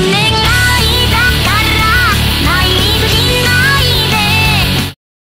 Morning.